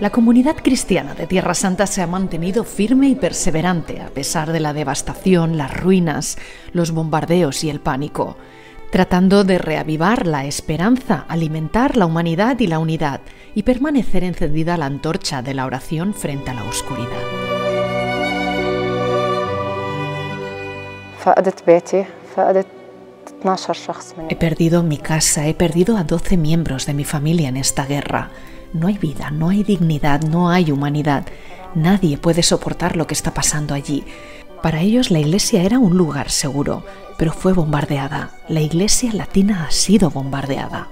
La comunidad cristiana de Tierra Santa se ha mantenido firme y perseverante a pesar de la devastación, las ruinas, los bombardeos y el pánico, tratando de reavivar la esperanza, alimentar la humanidad y la unidad y permanecer encendida la antorcha de la oración frente a la oscuridad. He perdido mi casa, he perdido a 12 miembros de mi familia en esta guerra. No hay vida, no hay dignidad, no hay humanidad. Nadie puede soportar lo que está pasando allí. Para ellos la iglesia era un lugar seguro, pero fue bombardeada. La iglesia latina ha sido bombardeada.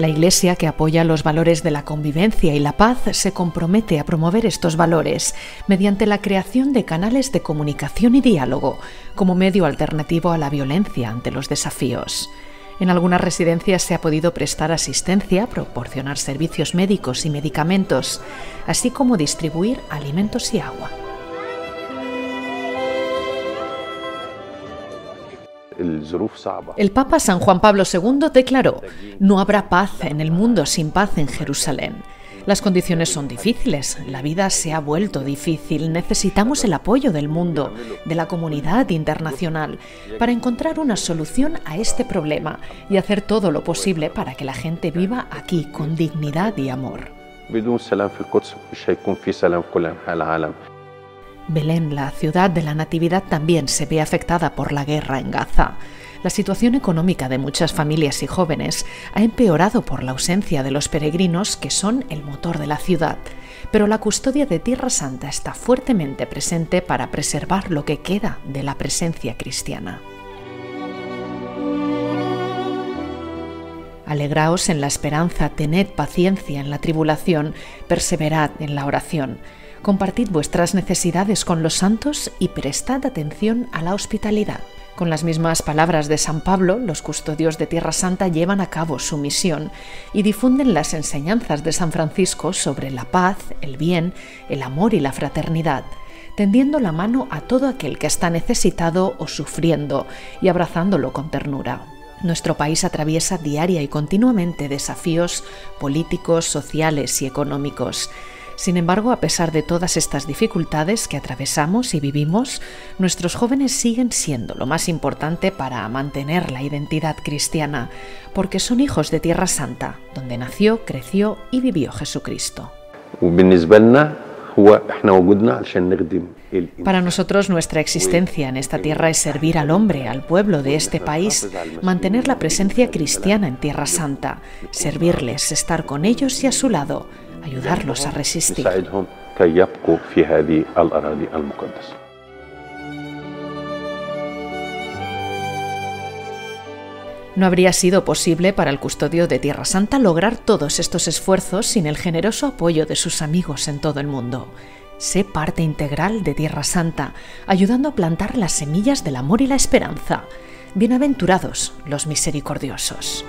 La Iglesia, que apoya los valores de la convivencia y la paz, se compromete a promover estos valores mediante la creación de canales de comunicación y diálogo como medio alternativo a la violencia ante los desafíos. En algunas residencias se ha podido prestar asistencia, proporcionar servicios médicos y medicamentos, así como distribuir alimentos y agua. El Papa San Juan Pablo II declaró: no habrá paz en el mundo sin paz en Jerusalén. Las condiciones son difíciles, la vida se ha vuelto difícil, necesitamos el apoyo del mundo, de la comunidad internacional, para encontrar una solución a este problema y hacer todo lo posible para que la gente viva aquí con dignidad y amor. Belén, la ciudad de la Natividad, también se ve afectada por la guerra en Gaza. La situación económica de muchas familias y jóvenes ha empeorado por la ausencia de los peregrinos, que son el motor de la ciudad, pero la custodia de Tierra Santa está fuertemente presente para preservar lo que queda de la presencia cristiana. Alegraos en la esperanza, tened paciencia en la tribulación, perseverad en la oración. Compartid vuestras necesidades con los santos y prestad atención a la hospitalidad. Con las mismas palabras de San Pablo, los custodios de Tierra Santa llevan a cabo su misión y difunden las enseñanzas de San Francisco sobre la paz, el bien, el amor y la fraternidad, tendiendo la mano a todo aquel que está necesitado o sufriendo y abrazándolo con ternura. Nuestro país atraviesa diaria y continuamente desafíos políticos, sociales y económicos. Sin embargo, a pesar de todas estas dificultades que atravesamos y vivimos, nuestros jóvenes siguen siendo lo más importante para mantener la identidad cristiana, porque son hijos de Tierra Santa, donde nació, creció y vivió Jesucristo. Para nosotros, nuestra existencia en esta tierra es servir al hombre, al pueblo de este país, mantener la presencia cristiana en Tierra Santa, servirles, estar con ellos y a su lado, ayudarlos a resistir. No habría sido posible para el custodio de Tierra Santa lograr todos estos esfuerzos sin el generoso apoyo de sus amigos en todo el mundo. Sé parte integral de Tierra Santa, ayudando a plantar las semillas del amor y la esperanza. Bienaventurados los misericordiosos.